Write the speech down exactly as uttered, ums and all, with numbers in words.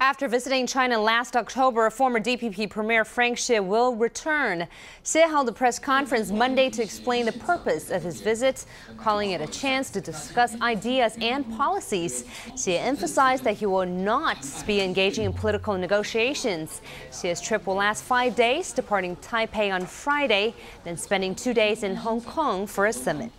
After visiting China last October, former D P P Premier Frank Hsieh will return. Hsieh held a press conference Monday to explain the purpose of his visit, calling it a chance to discuss ideas and policies. Hsieh emphasized that he will not be engaging in political negotiations. Hsieh's trip will last five days, departing Taipei on Friday, then spending two days in Hong Kong for a summit.